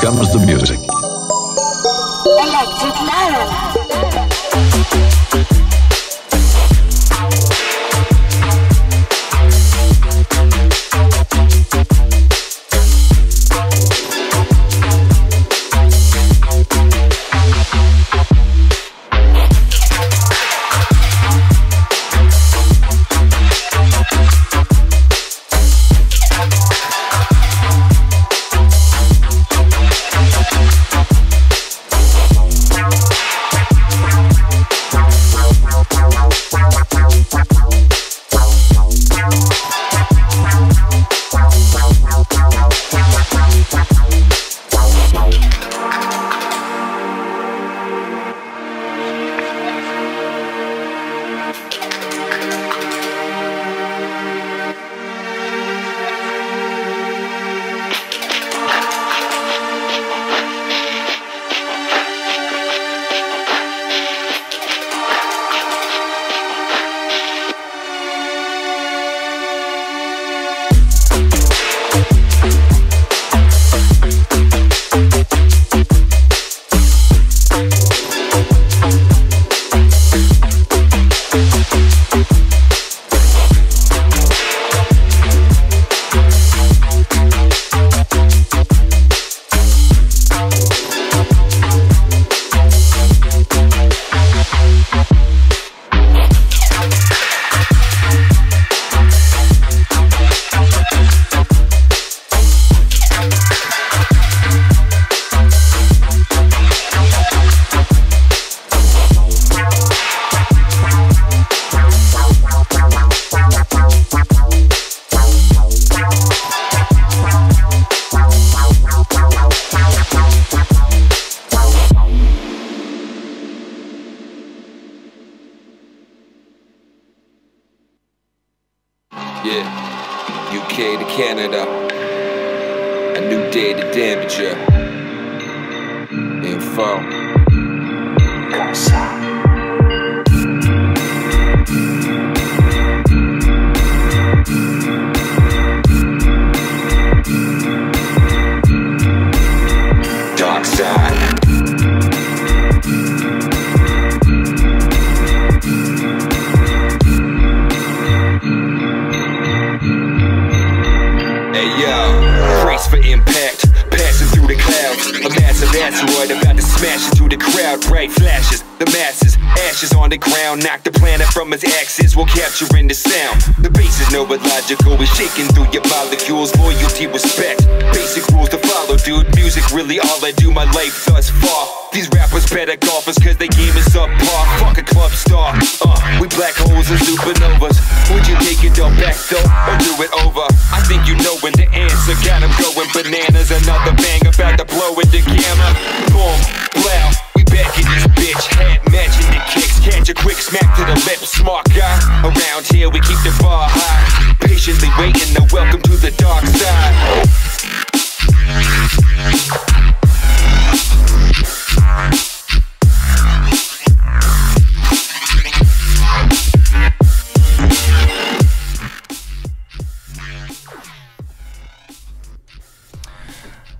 Comes the music. Electric Lorem.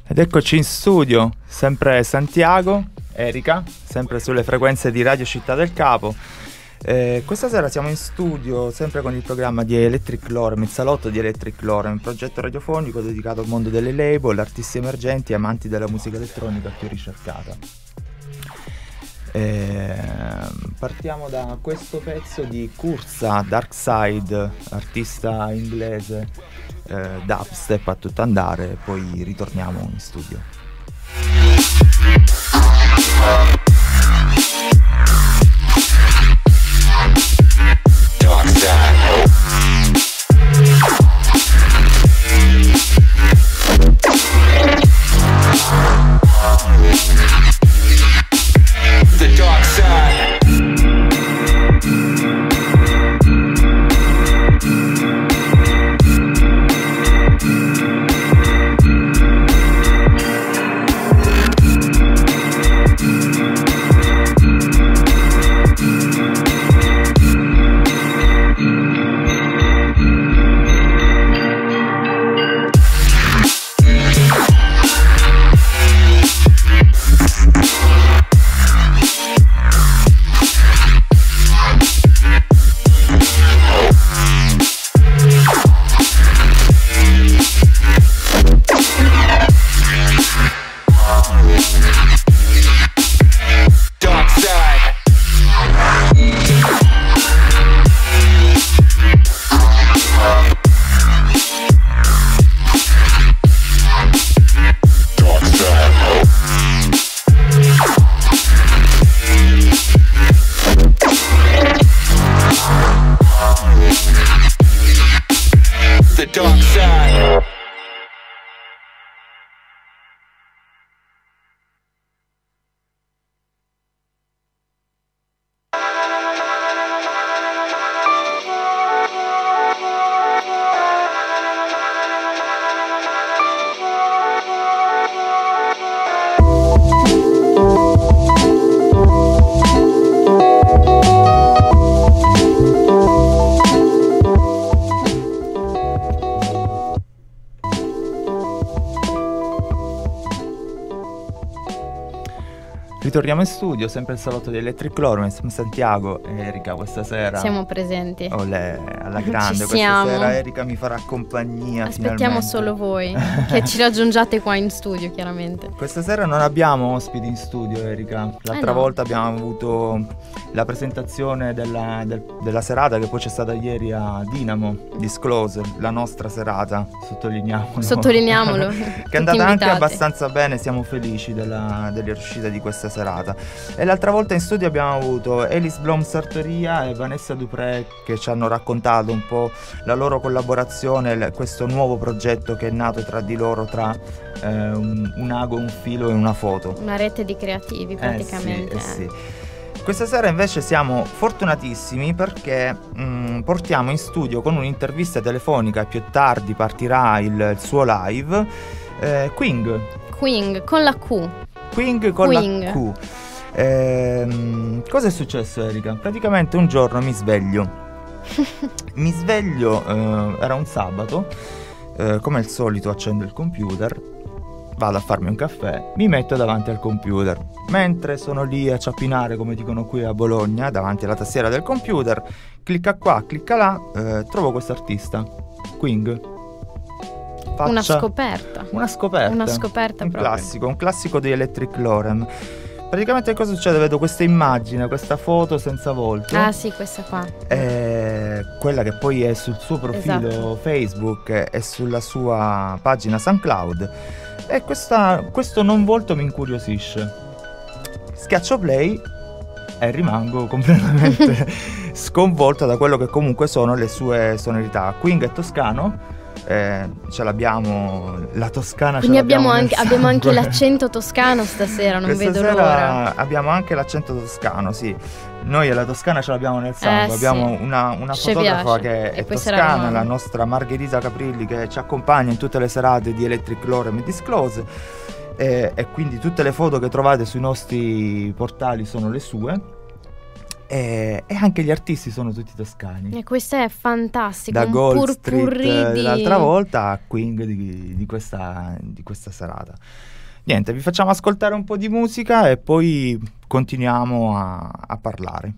Ed eccoci in studio, sempre SanthiAgo, Erika, sempre sulle frequenze di Radio Città del Capo. Questa sera siamo in studio sempre con il programma di Electric Lorem, il salotto di Electric Lorem, un progetto radiofonico dedicato al mondo delle label, artisti emergenti e amanti della musica elettronica più ricercata. Partiamo da questo pezzo di Cursa Darkseid, artista inglese. Dubstep a tutto andare, poi ritorniamo in studio. Torniamo in studio, sempre al salotto di Electric Lorem, siamo SanthiAgo. Erika questa sera siamo presenti. Olè, alla grande, questa sera Erika mi farà compagnia. Aspettiamo finalmente solo voi che ci raggiungiate qua in studio, chiaramente. Questa sera non abbiamo ospiti in studio, Erika. L'altra volta abbiamo avuto la presentazione della serata che poi c'è stata ieri a Dynamo, Disclose, la nostra serata, sottolineiamolo. Che è andata anche abbastanza bene, siamo felici della riuscita di questa sera. E l'altra volta in studio abbiamo avuto Alice Blom Sartoria e Vanessa Dupre, che ci hanno raccontato un po' la loro collaborazione, questo nuovo progetto che è nato tra di loro, tra un ago, un filo e una foto. Una rete di creativi praticamente. Sì. Questa sera invece siamo fortunatissimi perché portiamo in studio con un'intervista telefonica, più tardi partirà il suo live, Qing con la Q. Qing con la Q. Cosa è successo, Erika? Praticamente un giorno mi sveglio, era un sabato, come al solito accendo il computer, vado a farmi un caffè, mi metto davanti al computer. Mentre sono lì a ciappinare, come dicono qui a Bologna, davanti alla tastiera del computer, clicca qua, clicca là, trovo questo artista, Qing. Una scoperta un proprio. Un classico di Electric Lorem. Praticamente cosa succede? Vedo questa immagine, questa foto senza volto. Ah sì, questa qua. Quella che poi è sul suo profilo Facebook e sulla sua pagina SoundCloud. E questo non volto mi incuriosisce. Schiaccio play e rimango completamente sconvolto da quello che comunque sono le sue sonorità. Qing è toscano. Ce l'abbiamo la Toscana, quindi abbiamo anche l'accento toscano stasera, non vedo l'ora. Abbiamo anche l'accento toscano, sì. Noi la Toscana ce l'abbiamo nel sangue, abbiamo una fotografa che è toscana, la nostra Margherita Caprilli, che ci accompagna in tutte le serate di Electric Lorem Disclose, e quindi tutte le foto che trovate sui nostri portali sono le sue. E anche gli artisti sono tutti toscani. E questo è fantastico. Da Gold Street l'altra volta a Qing di questa serata. Niente, vi facciamo ascoltare un po' di musica e poi continuiamo a parlare.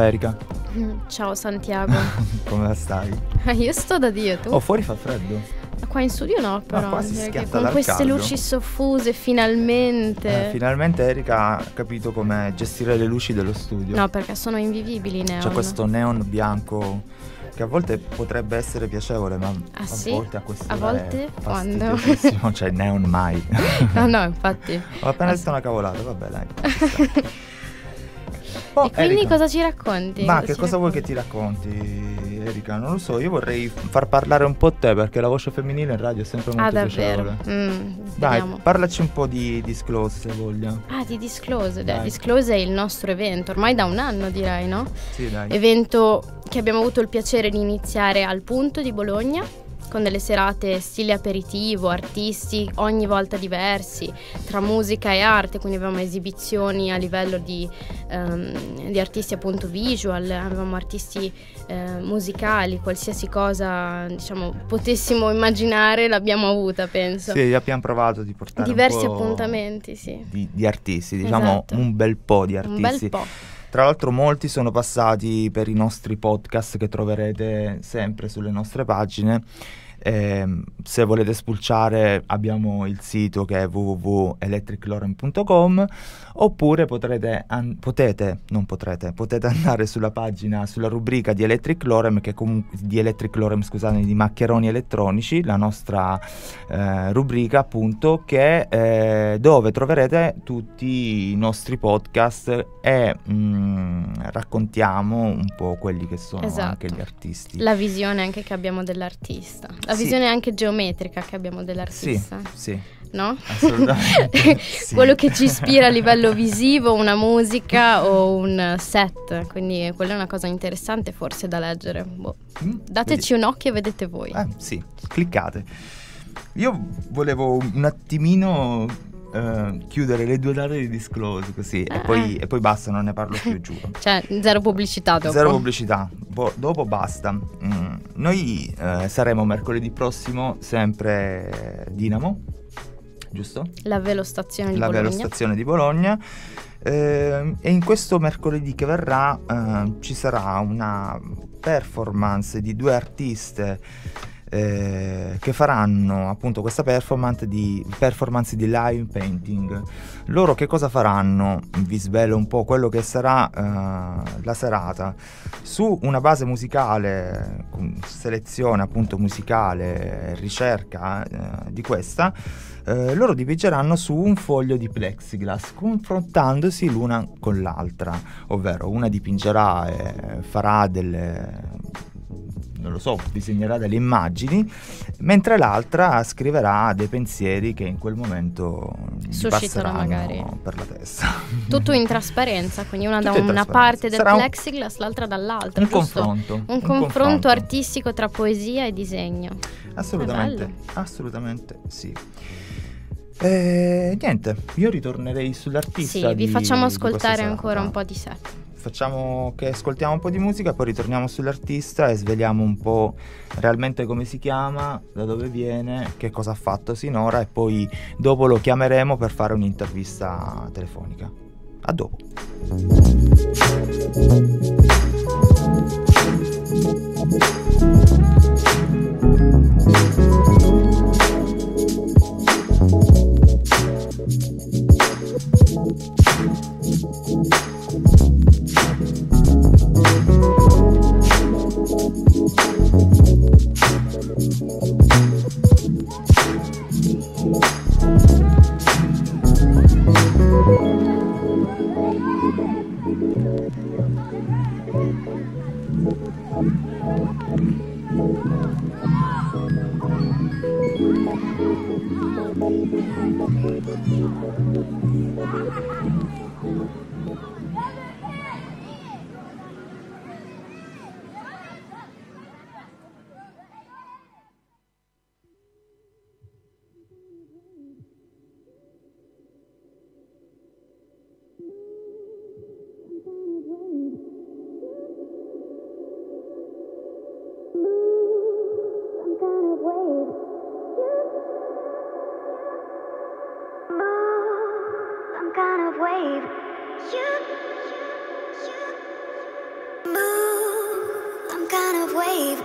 Erika. Ciao SanthiAgo. Come stai? Io sto da Dio, tu? Oh, fuori fa freddo. Qua in studio no, però qua si schiatta con queste luci soffuse, finalmente. Finalmente Erika ha capito come gestire le luci dello studio. No, perché sono invivibili i neon. C'è questo neon bianco che a volte potrebbe essere piacevole, ma a volte quando cioè neon mai. No, infatti. Ho appena detto una cavolata, vabbè, dai. Oh, e quindi Erika, cosa ci racconti? Ma che cosa vuoi che ti racconti, Erika? Non lo so, io vorrei far parlare un po' te, perché la voce femminile in radio è sempre molto piacevole. Dai, parlaci un po' di Disclose, se voglia. Di Disclose. Disclose è il nostro evento, ormai da un anno direi, no? Sì, dai. Evento che abbiamo avuto il piacere di iniziare al Punto di Bologna, con delle serate stile aperitivo, artisti ogni volta diversi, tra musica e arte, quindi avevamo esibizioni a livello di artisti appunto visual, avevamo artisti musicali, qualsiasi cosa diciamo potessimo immaginare l'abbiamo avuta, penso. Sì, abbiamo provato di portare diversi appuntamenti, sì. Di artisti, diciamo, esatto. Un bel po' di artisti. Un bel po'. Tra l'altro molti sono passati per i nostri podcast che troverete sempre sulle nostre pagine. Se volete spulciare abbiamo il sito che è www.electriclorem.com, oppure potete andare sulla pagina, sulla rubrica di Electric Lorem, che di Maccheroni Elettronici, la nostra rubrica appunto, che dove troverete tutti i nostri podcast e raccontiamo un po' quelli che sono, esatto, anche gli artisti, la visione anche che abbiamo dell'artista. La visione, sì, anche geometrica che abbiamo dell'artista. Sì, sì. No? Assolutamente. Sì. Quello che ci ispira a livello visivo, una musica o un set. Quindi quella è una cosa interessante forse da leggere. Boh. Dateci un occhio e vedete voi. Sì, cliccate. Io volevo un attimino... chiudere le due date di Disclose così e poi basta, non ne parlo più, giuro. Cioè, zero pubblicità dopo. Zero pubblicità, dopo basta. Noi saremo mercoledì prossimo sempre Dynamo, giusto? La Velostazione di Bologna. La Velostazione di Bologna. E in questo mercoledì che verrà ci sarà una performance di due artiste che faranno appunto questa performance di live painting. Loro che cosa faranno? Vi svelo un po' quello che sarà la serata, su una base musicale, selezione appunto musicale, ricerca di questa. Loro dipingeranno su un foglio di plexiglass confrontandosi l'una con l'altra, ovvero una dipingerà e farà delle... non lo so, disegnerà delle immagini, mentre l'altra scriverà dei pensieri che in quel momento suscitano magari per la testa. Tutto in trasparenza, quindi una da una parte del plexiglass, l'altra dall'altra. Un confronto. Un confronto artistico tra poesia e disegno. Assolutamente, assolutamente sì. Niente, io ritornerei sull'artista. Sì, vi facciamo ascoltare ancora un po' di set. Facciamo che ascoltiamo un po' di musica, poi ritorniamo sull'artista e sveliamo un po' realmente come si chiama, da dove viene, che cosa ha fatto sinora, e poi dopo lo chiameremo per fare un'intervista telefonica. A dopo. Wave.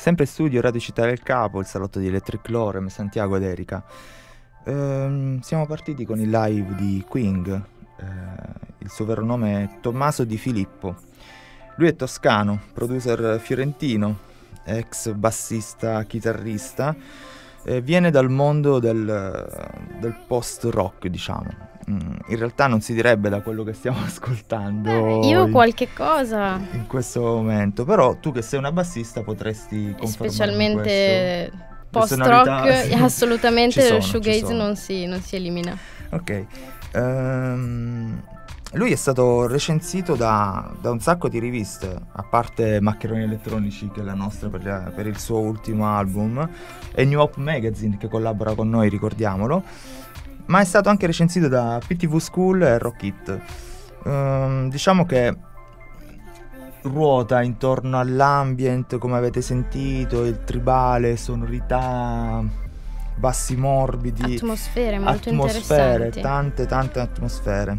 Sempre studio Radio Città del Capo, il salotto di Electric Lorem, SanthiAgo ed Erika. Siamo partiti con il live di Qing, il suo vero nome è Tommaso Di Filippo. Lui è toscano, producer fiorentino, ex bassista, chitarrista, viene dal mondo del post-rock, diciamo. In realtà non si direbbe da quello che stiamo ascoltando. Io qualche cosa in questo momento, però tu che sei una bassista potresti confermare. Specialmente post-rock, assolutamente lo shoegaze non si elimina. Ok. Lui è stato recensito da un sacco di riviste, a parte Maccheroni Elettronici, che è la nostra per il suo ultimo album, e New Hope Magazine, che collabora con noi, ricordiamolo. Ma è stato anche recensito da PTV School e Rock It. Diciamo che ruota intorno all'ambient, come avete sentito, il tribale, sonorità, bassi morbidi, atmosfere molto interessanti, tante atmosfere.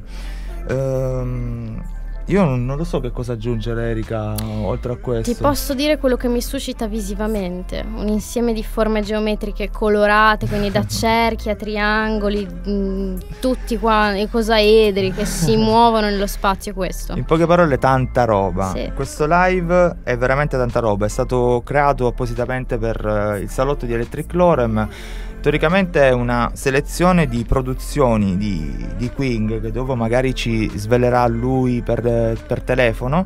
Io non lo so che cosa aggiungere, Erika, oltre a questo. Ti posso dire quello che mi suscita visivamente: un insieme di forme geometriche colorate, quindi da cerchi a triangoli, tutti qua, icosaedri che si muovono nello spazio. Questo, in poche parole, tanta roba. Sì. Questo live è veramente tanta roba, è stato creato appositamente per il salotto di Electric Lorem. Teoricamente è una selezione di produzioni di Qing, che dopo magari ci svelerà lui per telefono.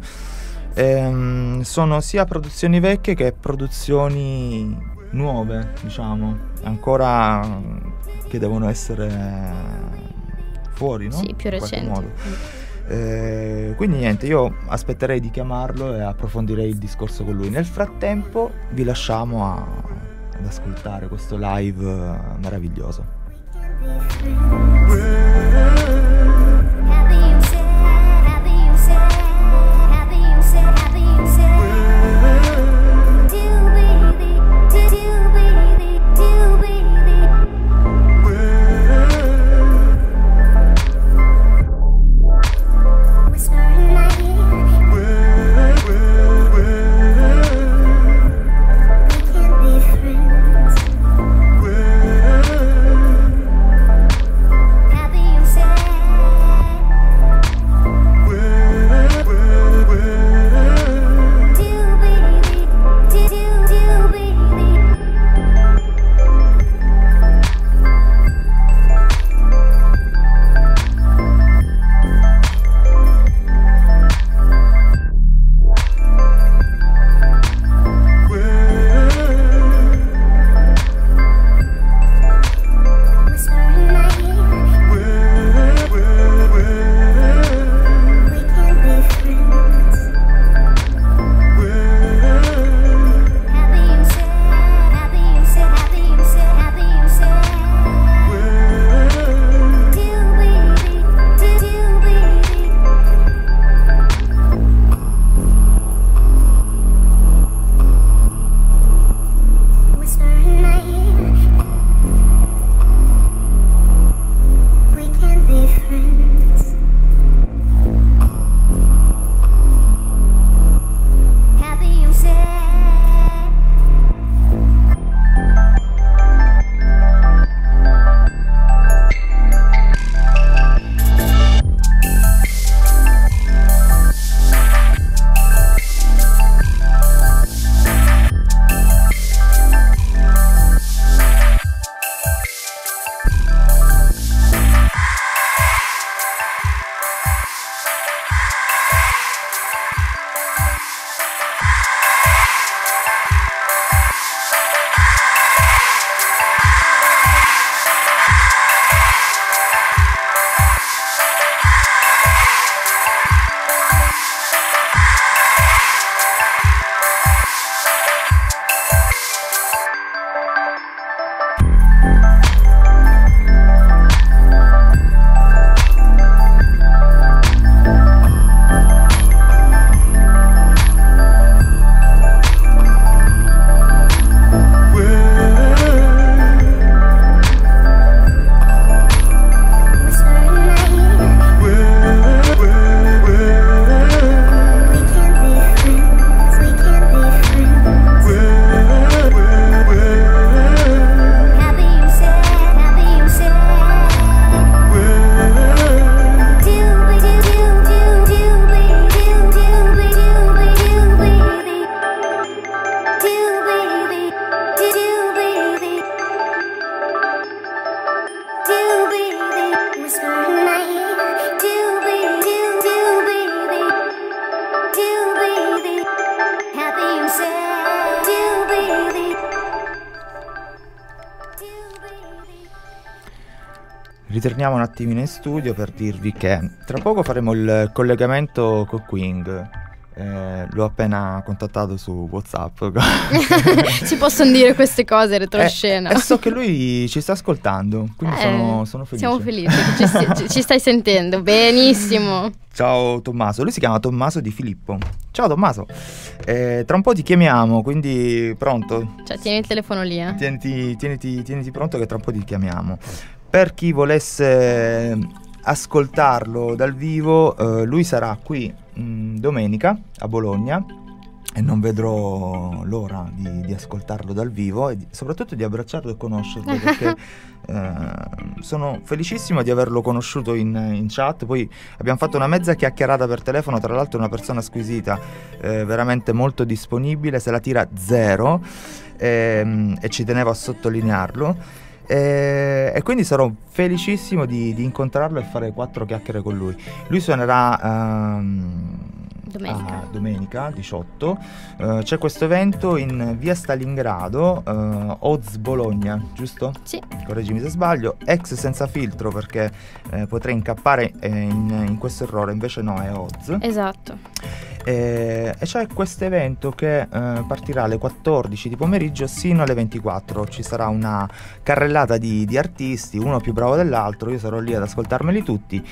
Sono sia produzioni vecchie che produzioni nuove, diciamo, ancora che devono essere fuori, no? Sì, più recenti. Quindi niente, io aspetterei di chiamarlo e approfondirei il discorso con lui. Nel frattempo vi lasciamo ad ascoltare questo live meraviglioso. Ritorniamo un attimino in studio per dirvi che tra poco faremo il collegamento con Qing. L'ho appena contattato su WhatsApp. Ci possono dire queste cose retroscena. So che lui ci sta ascoltando, quindi sono felice. Siamo felici, ci stai sentendo benissimo. Ciao Tommaso, lui si chiama Tommaso Di Filippo. Ciao Tommaso, tra un po' ti chiamiamo, quindi pronto? Cioè tieni il telefono lì, eh? Tieniti pronto che tra un po' ti chiamiamo. Per chi volesse ascoltarlo dal vivo, lui sarà qui domenica a Bologna e non vedrò l'ora di ascoltarlo dal vivo e soprattutto di abbracciarlo e conoscerlo perché sono felicissimo di averlo conosciuto in chat. Poi abbiamo fatto una mezza chiacchierata per telefono, tra l'altro è una persona squisita, veramente molto disponibile, se la tira zero, e ci tenevo a sottolinearlo. E quindi sarò felicissimo di incontrarlo e fare 4 chiacchiere con lui. Lui suonerà domenica 18. C'è questo evento in via Stalingrado, OZ Bologna, giusto? Sì. Correggimi se sbaglio. Ex senza filtro, perché potrei incappare in questo errore, invece no, è OZ. Esatto. E c'è questo evento che partirà alle 14 di pomeriggio sino alle 24. Ci sarà una carrellata di artisti, uno più bravo dell'altro. Io sarò lì ad ascoltarmeli tutti.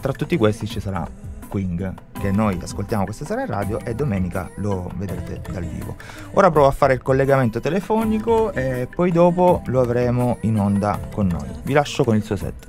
Tra tutti questi ci sarà Qing, che noi ascoltiamo questa sera in radio e domenica lo vedrete dal vivo. Ora provo a fare il collegamento telefonico e poi dopo lo avremo in onda con noi. Vi lascio con il suo set.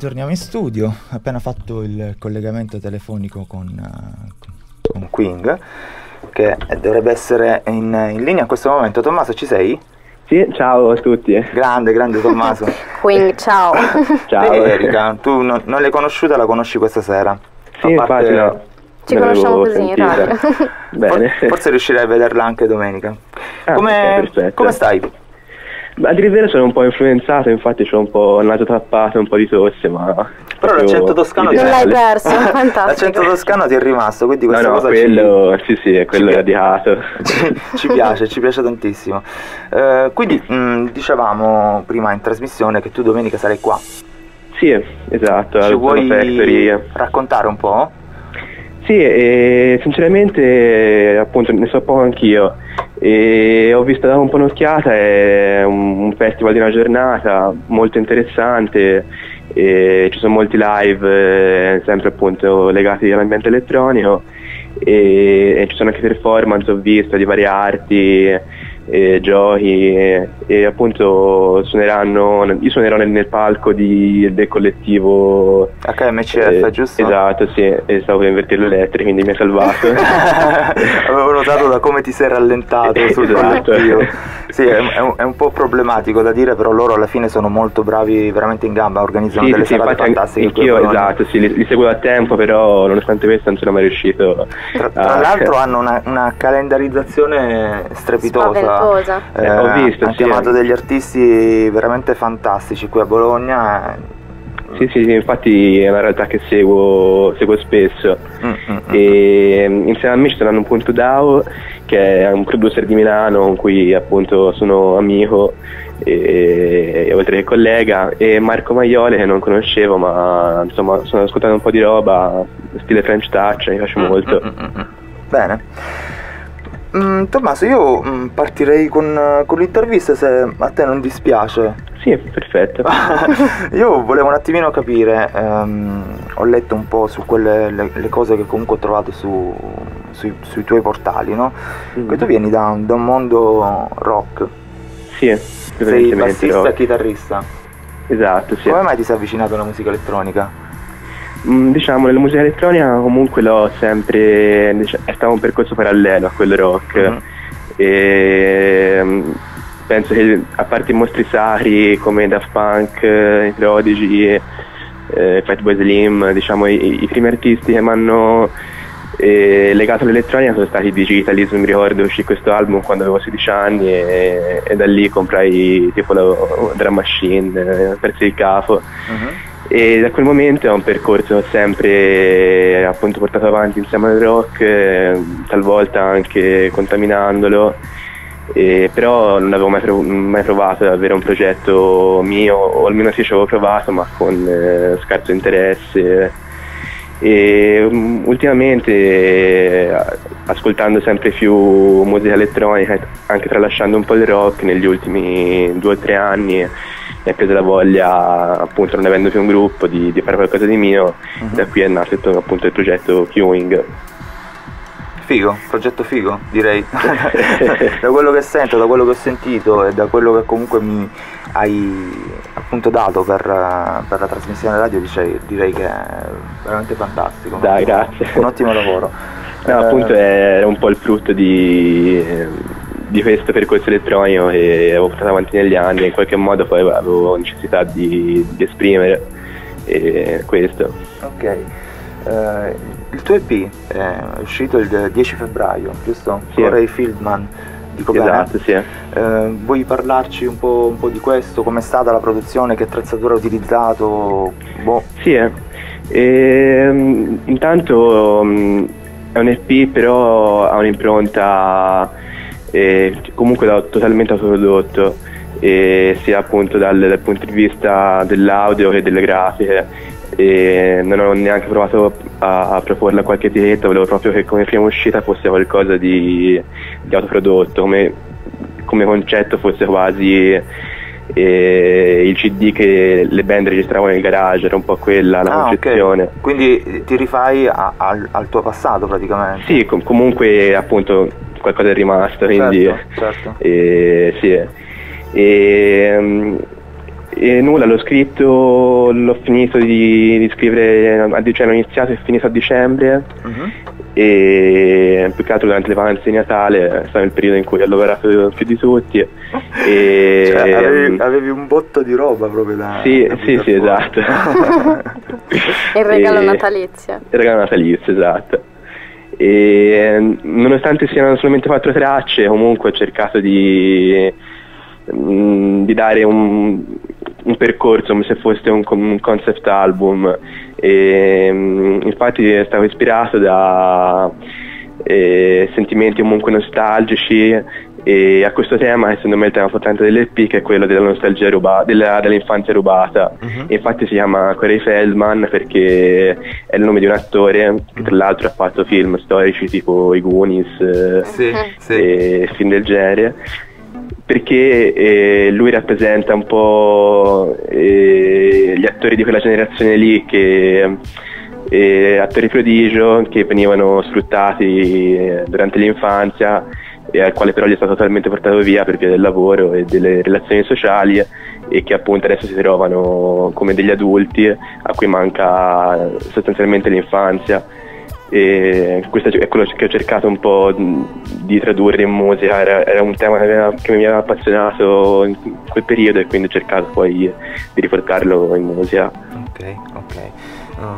Torniamo in studio, appena fatto il collegamento telefonico con Qing che dovrebbe essere in linea in questo momento. Tommaso, ci sei? Sì, ciao a tutti. Grande Tommaso. Quindi ciao. Ciao Erika, tu non l'hai conosciuta, la conosci questa sera? Sì, infatti no. Ci conosciamo così in radio. Bene. Forse riuscirai a vederla anche domenica. Come stai? A dire il vero sono un po' influenzato, infatti c'ho un po' il naso tappato, un po' di tosse, ma... Però l'accento toscano non l'hai perso, fantastico. L'accento toscano ti è rimasto, quindi questa cosa quello, sì, è quello radiato. Ci piace tantissimo. Quindi dicevamo prima in trasmissione che tu domenica sarai qua. Sì, esatto. Ci vuoi raccontare un po'? Sì, sinceramente appunto ne so poco anch'io e ho visto, dato un po' un'occhiata, è un festival di una giornata molto interessante e ci sono molti live sempre appunto legati all'ambiente elettronico e ci sono anche performance, ho visto, di varie arti, giochi e appunto io suonerò nel palco del collettivo HMCF, giusto? Esatto, sì, e stavo per invertire le lettere, quindi mi ha salvato. Avevo notato da come ti sei rallentato sul palco. Sì, è un po' problematico da dire, però loro alla fine sono molto bravi, veramente in gamba, organizzano delle serate fantastiche. Io, esatto, sì, li seguo da tempo, però nonostante questo non sono mai riuscito. Tra l'altro hanno una calendarizzazione strepitosa. Ho visto, hanno chiamato degli artisti veramente fantastici qui a Bologna. Sì, infatti è una realtà che seguo spesso. E insieme a me ci saranno un punto DAO, che è un producer di Milano con cui appunto sono amico e oltre che collega, e Marco Maioli, che non conoscevo, ma insomma sono ascoltando un po' di roba stile French Touch, mi piace molto. Bene. Tommaso, io partirei con l'intervista, se a te non dispiace. Sì, perfetto. Io volevo un attimino capire, ho letto un po' su le cose che comunque ho trovato sui tuoi portali, no? Che tu vieni da un mondo rock. Sì, sei bassista e chitarrista. Esatto, sì. Come mai ti sei avvicinato alla musica elettronica? Diciamo, nella musica elettronica comunque l'ho sempre, è stato un percorso parallelo a quel rock. E penso che, a parte i mostri sacri come Daft Punk, i Prodigy, Fatboy Slim, diciamo i primi artisti che mi hanno legato all'elettronica sono stati i Digitalism. Mi ricordo, uscì questo album quando avevo 16 anni e da lì comprai tipo la Drum Machine, persi il capo. E da quel momento è un percorso sempre appunto portato avanti insieme al rock, talvolta anche contaminandolo, però non avevo mai provato ad avere un progetto mio, o almeno sì, ci avevo provato ma con scarso interesse. E ultimamente ascoltando sempre più musica elettronica, anche tralasciando un po' il rock, negli ultimi 2 o 3 anni mi è presa la voglia, appunto non avendo più un gruppo, di fare qualcosa di mio. Da qui è nato appunto il progetto Qing. Progetto figo direi. Da quello che sento, da quello che ho sentito e da quello che comunque mi hai appunto dato per la trasmissione radio, direi che è veramente fantastico. Dai, grazie. Un ottimo lavoro. Appunto era un po' il frutto di questo percorso elettronico che avevo portato avanti negli anni, in qualche modo poi avevo necessità di esprimere questo. Ok. Il tuo EP è uscito il 10 febbraio, giusto? Sì. Corey Feldman, dico bene? Esatto, sì. Vuoi parlarci un po' di questo? Com'è stata la produzione? Che attrezzatura ha utilizzato? Sì, intanto è un EP, però ha un'impronta comunque totalmente autoprodotto, sia appunto dal punto di vista dell'audio che delle grafiche. E non ho neanche provato a proporla a qualche etichetta, volevo proprio che come prima uscita fosse qualcosa di autoprodotto, come concetto fosse quasi il CD che le band registravano nel garage, era un po' quella la concezione. Okay. Quindi ti rifai al tuo passato praticamente? Sì, comunque appunto qualcosa è rimasto, quindi certo. Sì. E E nulla, l'ho scritto, l'ho finito di scrivere, cioè l'ho iniziato e finito a dicembre, e più che altro durante le vacanze di Natale, stato il periodo in cui ho lavorato più di tutti. E cioè, avevi un botto di roba proprio da... Sì, esatto. Il regalo natalizio. Il regalo natalizio, esatto. E nonostante siano solamente 4 tracce, comunque ho cercato di dare un percorso come se fosse un concept album, e infatti stavo ispirato da sentimenti comunque nostalgici, e a questo tema che secondo me è il tema portante dell'EP, che è quello della nostalgia dell'infanzia rubata. Infatti si chiama Corey Feldman perché è il nome di un attore che tra l'altro ha fatto film storici tipo i Goonies, film del genere, perché lui rappresenta un po' gli attori di quella generazione lì, che attori prodigio che venivano sfruttati durante l'infanzia, e al quale però gli è stato totalmente portato via per via del lavoro e delle relazioni sociali, e che appunto adesso si trovano come degli adulti a cui manca sostanzialmente l'infanzia. E questo è quello che ho cercato un po' di tradurre in musica. Era un tema che mi aveva appassionato in quel periodo, e quindi ho cercato poi di riportarlo in musica. Ok.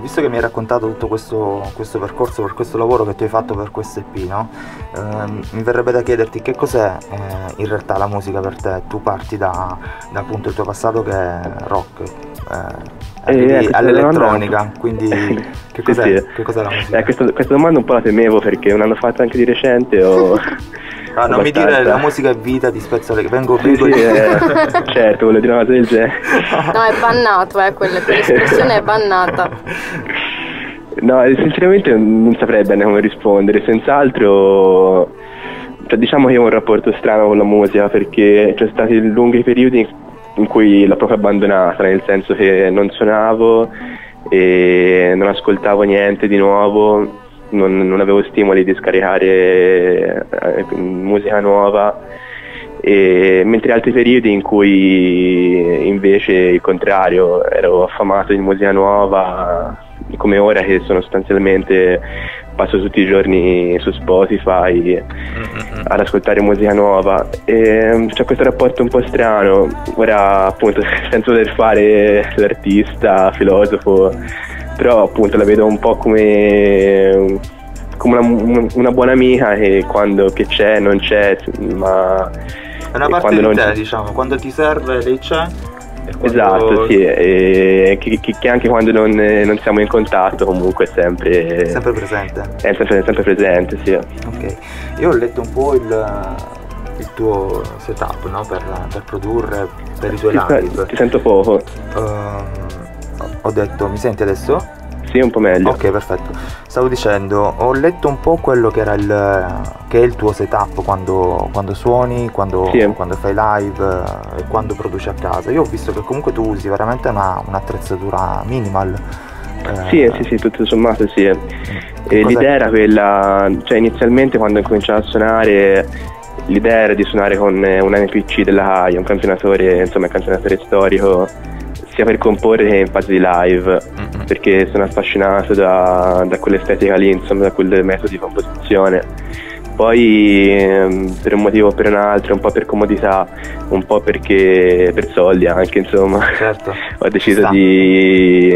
Visto che mi hai raccontato tutto questo percorso, per questo lavoro che tu hai fatto per questo EP, no? Mi verrebbe da chiederti che cos'è in realtà la musica per te. Tu parti da appunto il tuo passato che è rock, all'elettronica, quindi che cos'è, che cos'è la musica? Questa domanda un po' la temevo, perché non l'hanno fatta anche di recente. No, non mi dire la musica è vita, ti spezzo le... Certo, volevo dire una cosa del genere. No, è bannato, quell'espressione è bannata. No, sinceramente non saprei bene come rispondere. Senz'altro, cioè, diciamo che io ho un rapporto strano con la musica, perché c'è stati lunghi periodi in cui l'ho proprio abbandonata, nel senso che non suonavo e non ascoltavo niente di nuovo. Non avevo stimoli di scaricare musica nuova, mentre altri periodi in cui invece il contrario, ero affamato di musica nuova, come ora che sono sostanzialmente, passo tutti i giorni su Spotify ad ascoltare musica nuova, e c'è questo rapporto un po' strano. Ora appunto senza voler fare l'artista, filosofo, però appunto la vedo un po' come una buona amica che quando che c'è non c'è, ma è una parte di te, diciamo, quando ti serve lei c'è. Esatto, sì, e che anche quando non siamo in contatto comunque è sempre presente. È sempre presente, sì. Ok, io ho letto un po' il tuo setup, no? Per produrre, per i tuoi live. Ti sento poco. Ho detto, mi senti adesso? Sì, un po' meglio. Ok, perfetto. Stavo dicendo, ho letto un po' quello che era il tuo setup quando suoni, quando fai live e quando produci a casa. Io ho visto che comunque tu usi veramente un'attrezzatura minimal. Sì, tutto sommato sì. L'idea era quella, cioè inizialmente quando ho cominciato a suonare, l'idea era di suonare con un MPC della HAI, un campionatore, insomma un campionatore storico, sia per comporre che in fase di live, perché sono affascinato da quell'estetica lì, insomma, da quel metodo di composizione. Poi per un motivo o per un altro, un po' per comodità, un po' perché per soldi anche, insomma, certo. Ho deciso di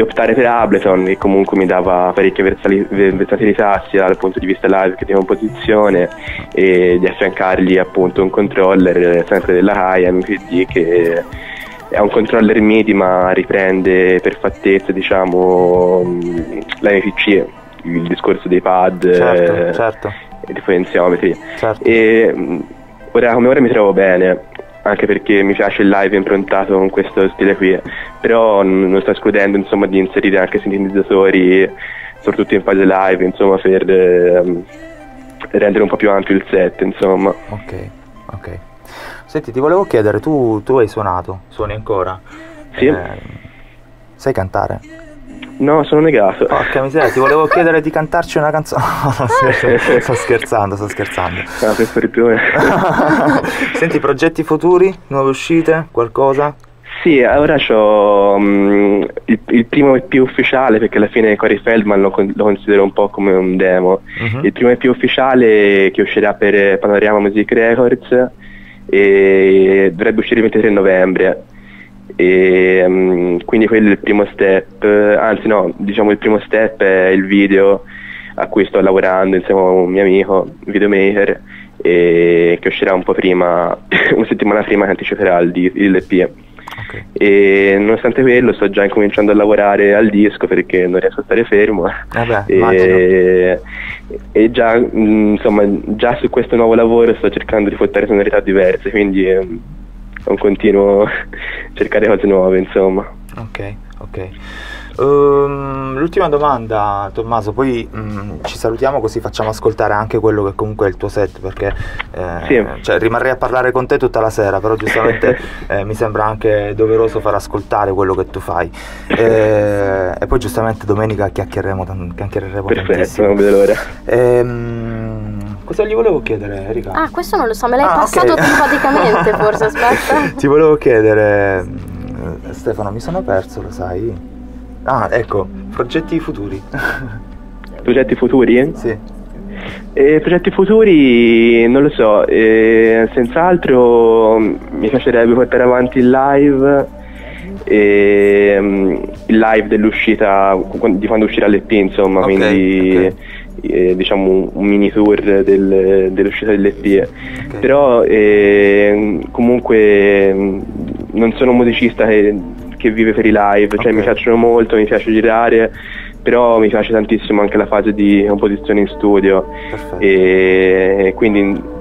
optare per Ableton, che comunque mi dava parecchia versatilità sia dal punto di vista live che di composizione, e di affiancargli appunto un controller sempre della HMPD, che è un controller MIDI ma riprende per fattezza, diciamo, l'MPC, il discorso dei pad, certo. E differenziometri, certo. E ora come ora mi trovo bene, anche perché mi piace il live improntato con questo stile qui, però non sto escludendo, insomma, di inserire anche sintetizzatori, soprattutto in fase live, insomma, per rendere un po' più ampio il set, insomma. Ok. Senti, ti volevo chiedere, tu hai suonato? Suoni ancora? Sì. Sai cantare? No, sono negato. Porca miseria, ti volevo chiedere di cantarci una canzone. Sto scherzando. Ah, per fortuna. Senti, progetti futuri? Nuove uscite? Qualcosa? Sì, ora c'ho il primo EP ufficiale, perché alla fine Corey Feldman lo considero un po' come un demo. Il primo EP ufficiale che uscirà per Panorama Music Records e dovrebbe uscire il 23 novembre. E, quindi quello è il primo step, anzi no, diciamo il primo step è il video a cui sto lavorando insieme a un mio amico, videomaker, e che uscirà un po' prima, una settimana prima che anticiperà l'EP. Okay. E nonostante quello sto già incominciando a lavorare al disco perché non riesco a stare fermo. E già insomma già su questo nuovo lavoro sto cercando di portare sonorità diverse, quindi un continuo cercare cose nuove, insomma. Ok, ok. L'ultima domanda, Tommaso, poi ci salutiamo così facciamo ascoltare anche quello che comunque è il tuo set, perché sì, cioè, rimarrei a parlare con te tutta la sera, però giustamente mi sembra anche doveroso far ascoltare quello che tu fai, e poi giustamente domenica chiacchiereremo perfetto, tantissimo. Non vedo l'ora. Cosa gli volevo chiedere, Erika? Ah, questo non lo so, me l'hai passato telepaticamente, okay. Forse, aspetta. Ti volevo chiedere, Stefano, mi sono perso, lo sai? Ah, ecco, progetti futuri. Progetti futuri? Sì. Progetti futuri, non lo so, senz'altro mi piacerebbe portare avanti il live, il live dell'uscita, di quando uscirà l'EP, insomma, okay, quindi... Okay. Diciamo un mini tour dell'uscita dell'EP, okay. Però comunque non sono un musicista che vive per i live, cioè okay, mi piacciono molto, mi piace girare, però mi piace tantissimo anche la fase di composizione in studio. Perfetto. E quindi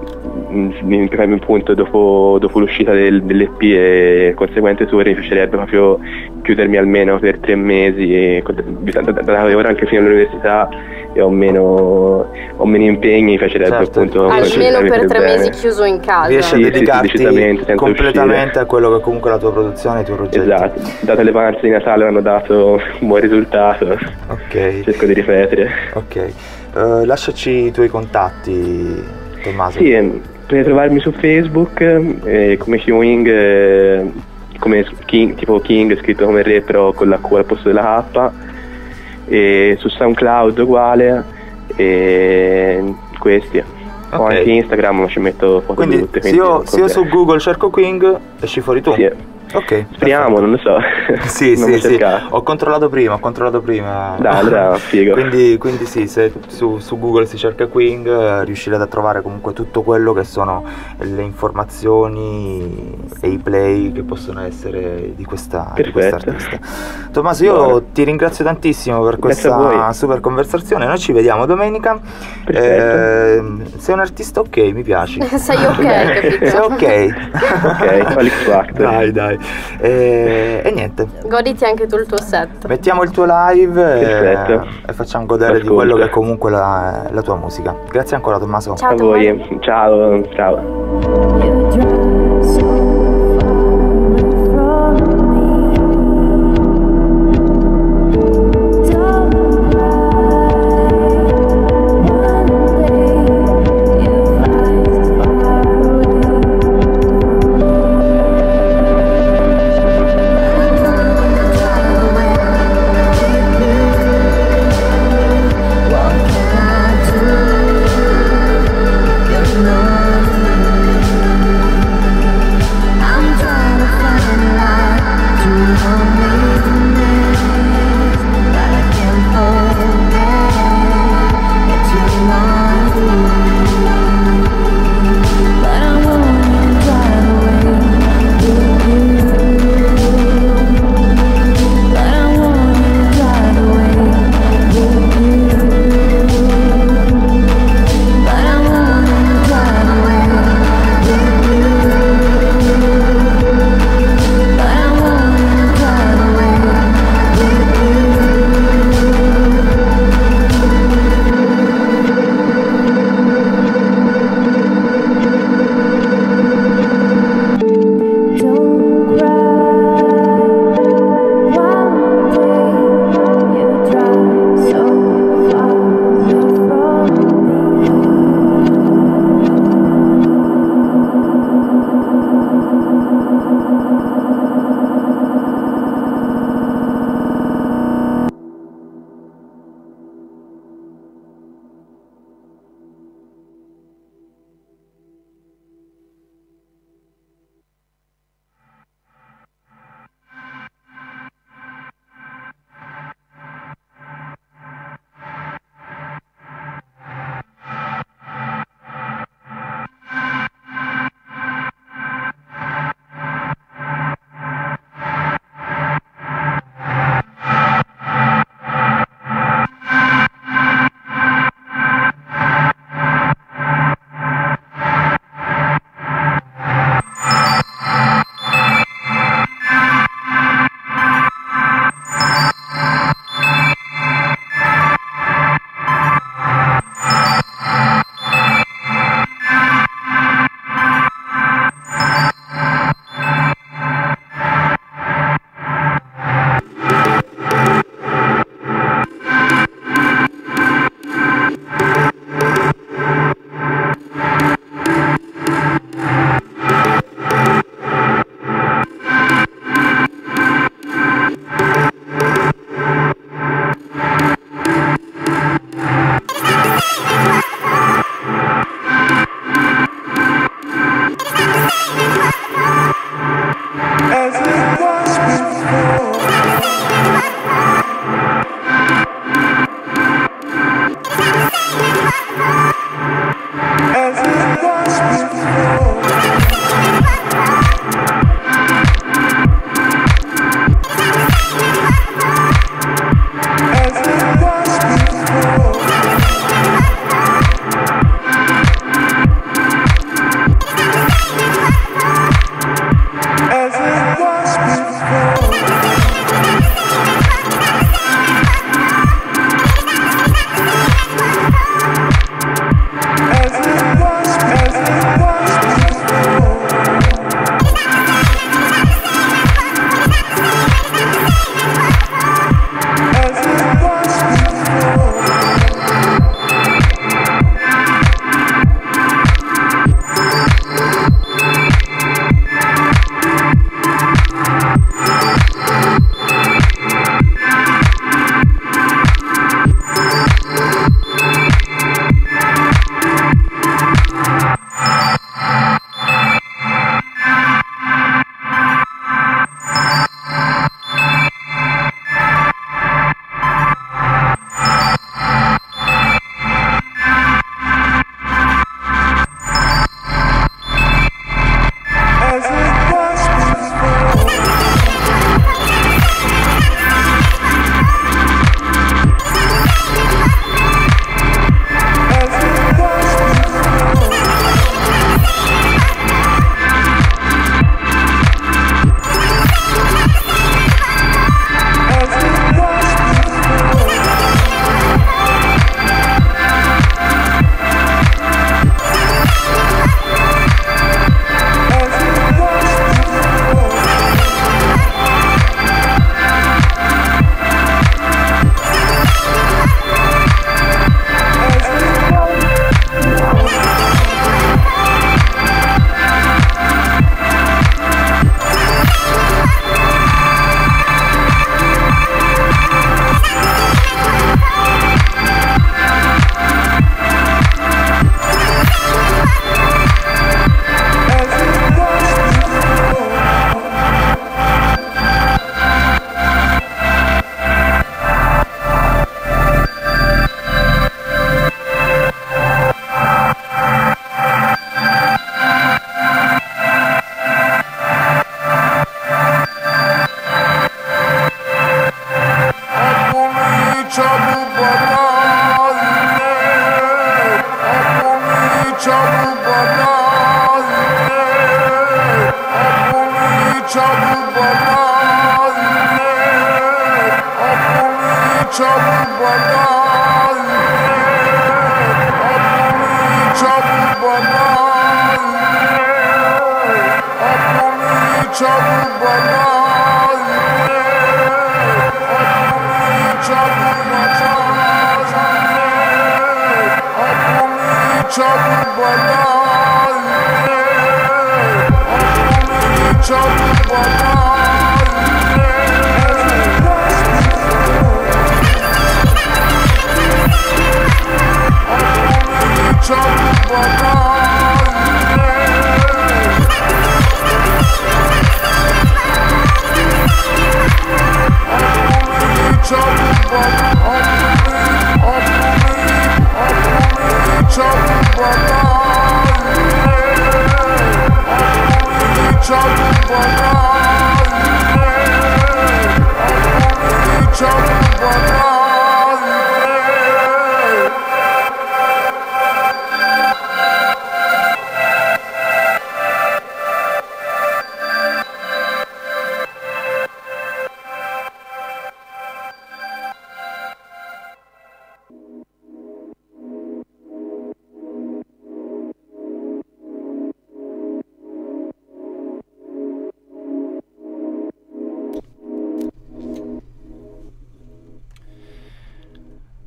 mi piacerebbe appunto dopo l'uscita dell'EP e conseguente tour mi piacerebbe proprio chiudermi almeno per 3 mesi e ora anche fino all'università e ho meno impegni, mi piacerebbe, certo, appunto almeno per 3 mesi chiuso in casa. Riesci a dedicarti completamente uscire a quello che comunque è la tua produzione e i tuoi progetti. Esatto, date le vacanze di Natale hanno dato un buon risultato. Ok, cerco di ripetere. Ok, lasciaci i tuoi contatti, Tommaso. Sì, potete trovarmi su Facebook come Qing, come Qing, tipo King scritto come re però con la Q al posto della K, e su SoundCloud uguale, e questi. Okay. Ho anche Instagram, ma ci metto foto. Quindi, tutte, quindi se io su Google cerco Qing esci fuori tu. Sì. Ok, speriamo, perfetto. Non lo so. Sì, sì, sì. Ho controllato prima. Dai, allora, figo. Quindi sì, se su Google si cerca Qing, riuscirete a trovare comunque tutto quello che sono le informazioni e i play che possono essere di questa artista. Tommaso, io ti ringrazio tantissimo per questa super conversazione. Noi ci vediamo domenica. Sei un artista, ok, mi piaci. Sei ok, capito? Sei ok, quali fact. Dai. E niente, goditi anche tu il tuo set, mettiamo il tuo live e facciamo godere di quello che è comunque la tua musica. Grazie ancora, Tommaso. Ciao a voi. Ciao.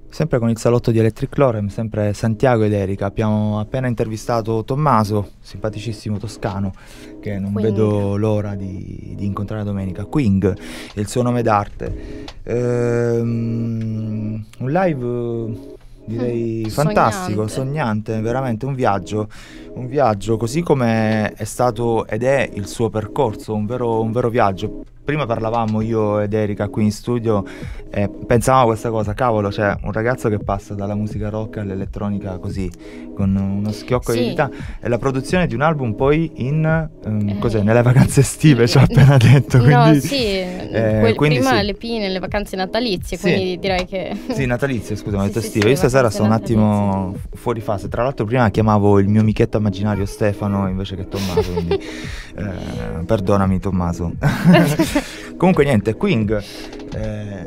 Sempre con il salotto di Electric Lorem, sempre SanthiAgo ed Erika. Abbiamo appena intervistato Tommaso, simpaticissimo toscano, che non vedo l'ora di incontrare domenica. Qing, il suo nome d'arte. Un live direi fantastico, sognante, veramente un viaggio così come è stato ed è il suo percorso, un vero viaggio. Prima parlavamo io ed Erika qui in studio e pensavamo a questa cosa, cavolo, c'è un ragazzo che passa dalla musica rock all'elettronica così, con uno schiocco di dita, e la produzione di un album poi in, nelle vacanze estive, ci ho appena detto, quindi... No, sì, quindi prima le pine, le vacanze natalizie, quindi direi che... Sì, natalizie, scusa, ma ho detto estive, io stasera sono un attimo fuori fase, tra l'altro prima chiamavo il mio amichetto immaginario Stefano invece che Tommaso, quindi perdonami Tommaso. Comunque niente, Qing è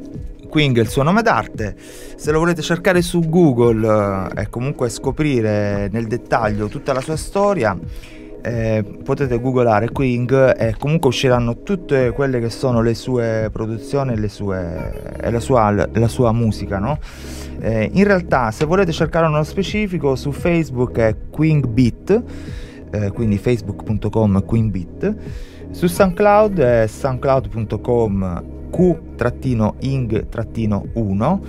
il suo nome d'arte, se lo volete cercare su Google e comunque scoprire nel dettaglio tutta la sua storia, potete googolare Qing e comunque usciranno tutte quelle che sono le sue produzioni e la sua musica, no? In realtà se volete cercare uno specifico su Facebook è Qing Beat, quindi facebook.com Qing Beat. Su SoundCloud è soundcloud.com q-ing-1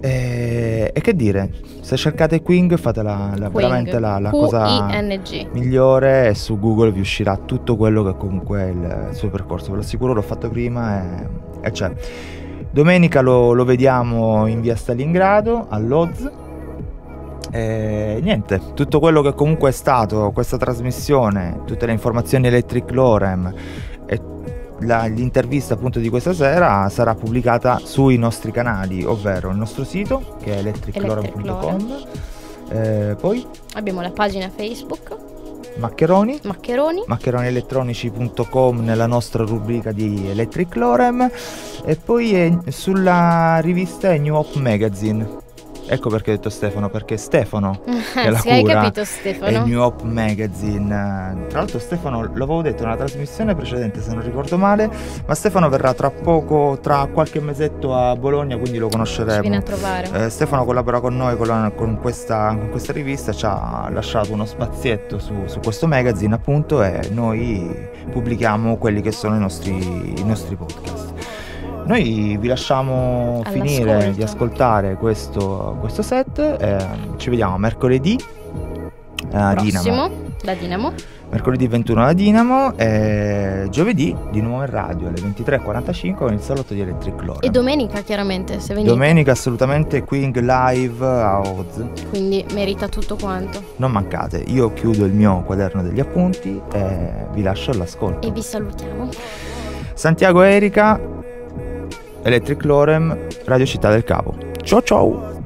e che dire, se cercate Qing fate veramente la cosa migliore e su Google vi uscirà tutto quello che comunque è il suo percorso, ve lo assicuro, l'ho fatto prima e c'è. Domenica lo vediamo in via Stalingrado all'OZ. E niente, tutto quello che comunque è stato questa trasmissione, tutte le informazioni Electric Lorem e l'intervista appunto di questa sera sarà pubblicata sui nostri canali, ovvero il nostro sito che è electriclorem.com, poi abbiamo la pagina Facebook Maccheroni elettronici.com nella nostra rubrica di Electric Lorem e poi sulla rivista New Hope Magazine. Ecco perché ho detto Stefano, perché Stefano è la cura del New Hope Magazine. Tra l'altro Stefano, l'avevo detto nella trasmissione precedente se non ricordo male, ma Stefano verrà tra poco, tra qualche mesetto a Bologna, quindi lo conosceremo. Ci viene a trovare. Stefano collabora con noi con questa rivista, ci ha lasciato uno spazietto su questo magazine appunto e noi pubblichiamo quelli che sono i nostri podcast. Noi vi lasciamo finire di ascoltare questo set, ci vediamo mercoledì a Dynamo. Mercoledì 21 da Dynamo e giovedì di nuovo in radio alle 23:45 con il salotto di Electric Lorem. E domenica chiaramente, se venite. Domenica assolutamente Qing live a Oz. Quindi merita tutto quanto. Non mancate, io chiudo il mio quaderno degli appunti e vi lascio all'ascolto. E vi salutiamo. SanthiAgo e Erika, Electric Lorem, Radio Città del Capo. Ciao ciao!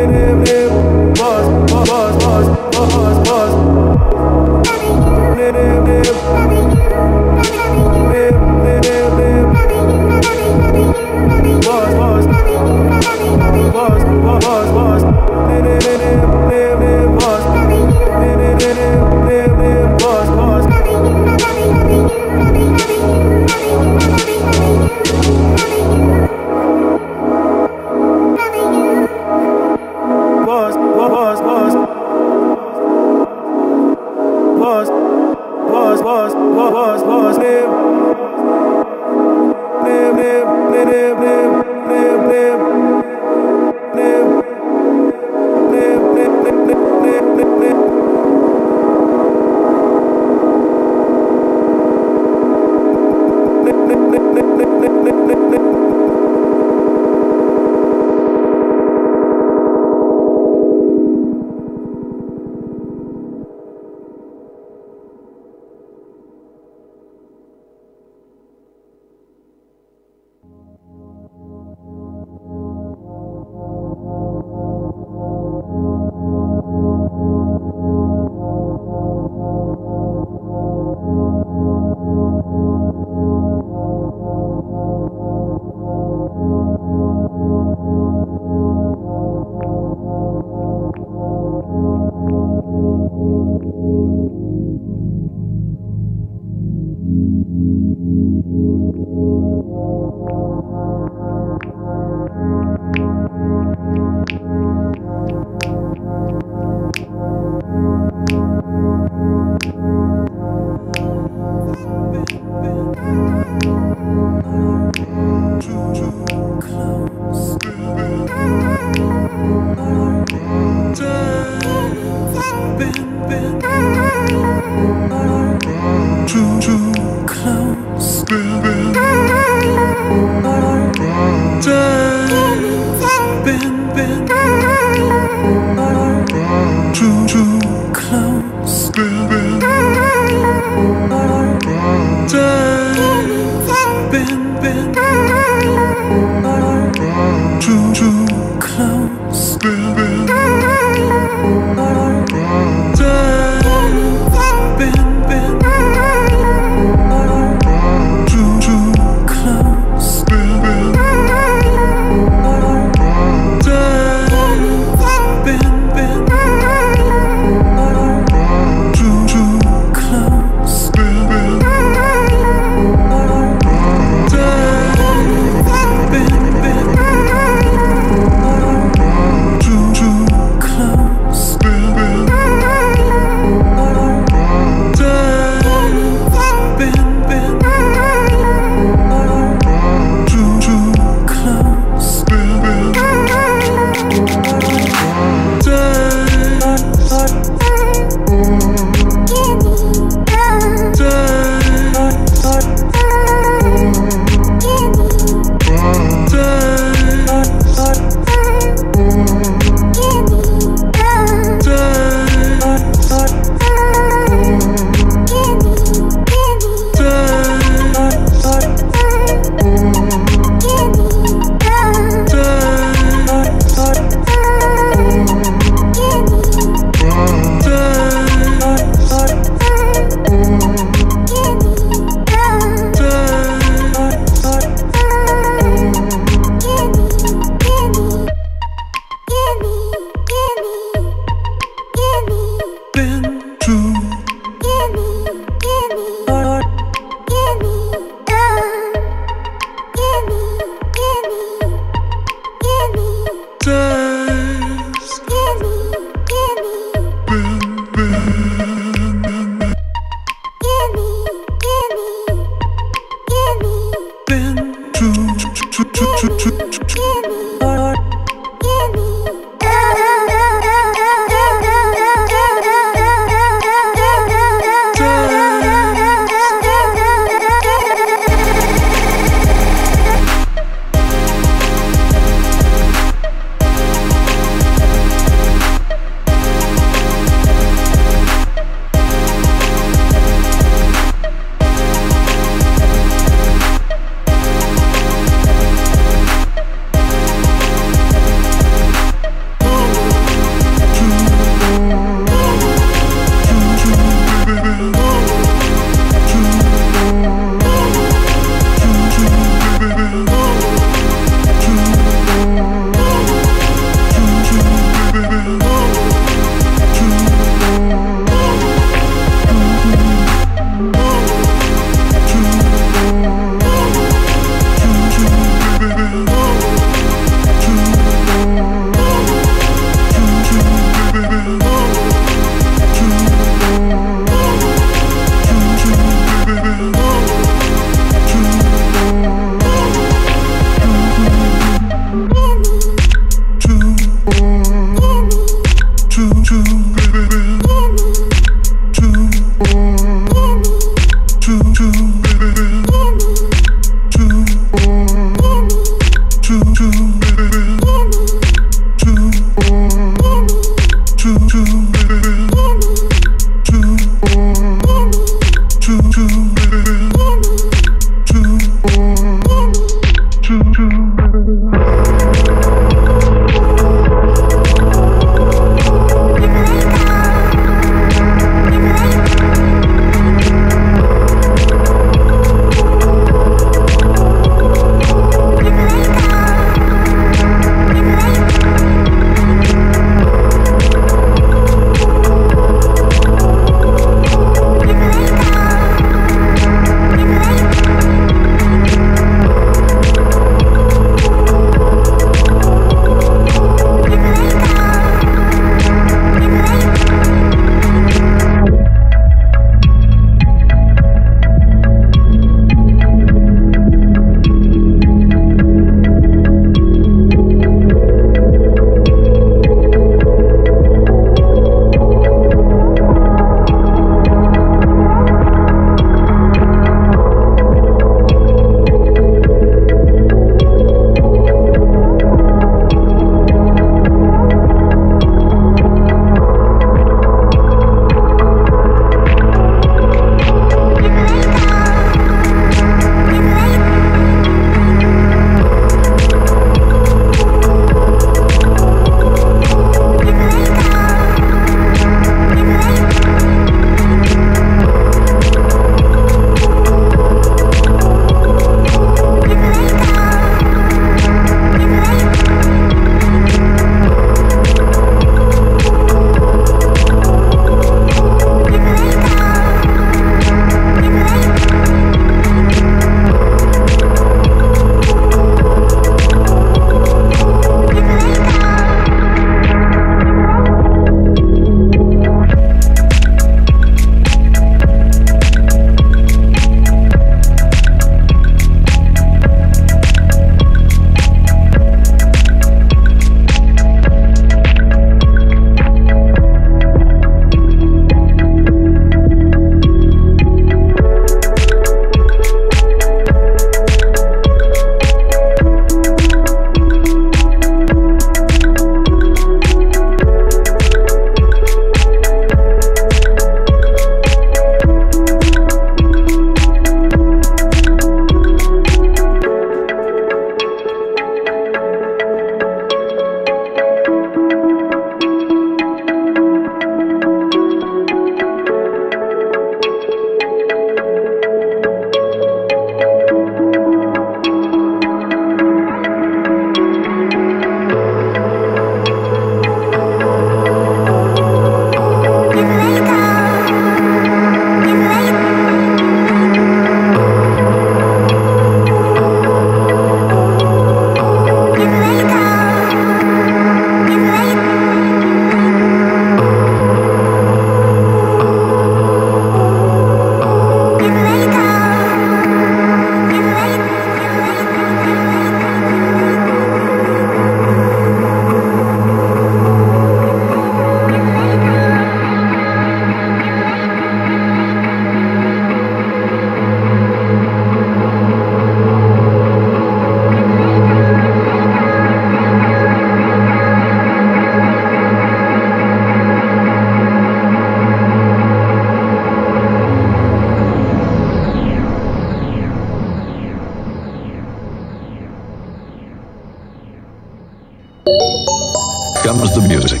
Comes the music.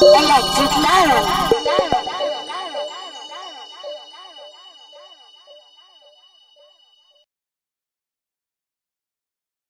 Electric Lorem.